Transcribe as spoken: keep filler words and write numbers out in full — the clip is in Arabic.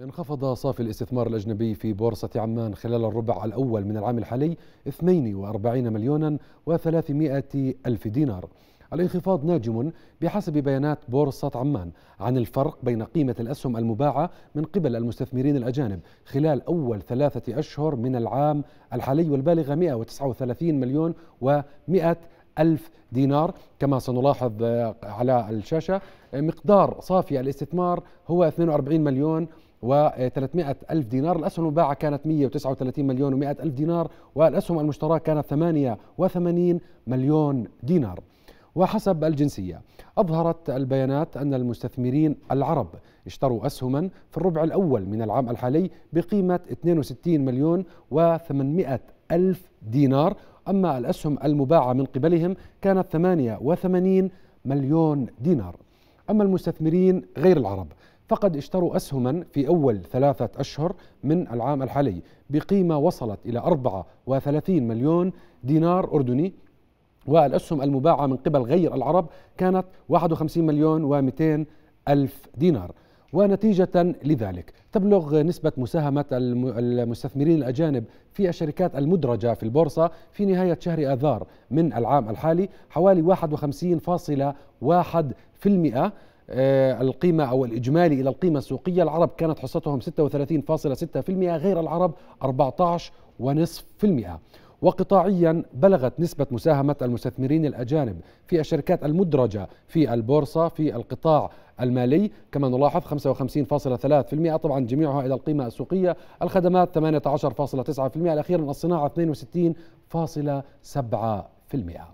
انخفض صافي الاستثمار الأجنبي في بورصة عمان خلال الربع الأول من العام الحالي اثنين وأربعين مليونا وثلاثمائة ألف دينار. الانخفاض ناجم بحسب بيانات بورصة عمان عن الفرق بين قيمة الأسهم المباعة من قبل المستثمرين الأجانب خلال أول ثلاثة أشهر من العام الحالي والبالغة مئة وتسعة وثلاثين مليون ومئة ألف دينار. كما سنلاحظ على الشاشة مقدار صافي الاستثمار هو اثنين وأربعين مليون وثلاثمائة ألف دينار. الأسهم المباعة كانت مئة وتسعة وثلاثين مليون ومئة ألف دينار، والأسهم المشتراة كانت ثمانية وثمانين مليون دينار. وحسب الجنسية، أظهرت البيانات أن المستثمرين العرب اشتروا أسهما في الربع الأول من العام الحالي بقيمة اثنين وستين مليون وثمانمائة ألف دينار، أما الأسهم المباعة من قبلهم كانت ثمانية وثمانين مليون دينار. أما المستثمرين غير العرب فقد اشتروا أسهما في أول ثلاثة أشهر من العام الحالي بقيمة وصلت إلى أربعة وثلاثين مليون دينار أردني، والأسهم المباعة من قبل غير العرب كانت واحد وخمسين مليون ومئتين ألف دينار. ونتيجة لذلك تبلغ نسبة مساهمة المستثمرين الأجانب في الشركات المدرجة في البورصة في نهاية شهر آذار من العام الحالي حوالي واحد وخمسين فاصلة واحد بالمئة. القيمة أو الإجمالي إلى القيمة السوقية، العرب كانت حصتهم ستة وثلاثين فاصلة ستة بالمئة، غير العرب أربعة عشر فاصلة خمسة بالمئة. وقطاعيا بلغت نسبة مساهمة المستثمرين الأجانب في الشركات المدرجة في البورصة في القطاع المالي كما نلاحظ خمسة وخمسين فاصلة ثلاثة بالمئة، طبعا جميعها إلى القيمة السوقية، الخدمات ثمانية عشر فاصلة تسعة بالمئة، الأخير الصناعة اثنين وستين فاصلة سبعة بالمئة.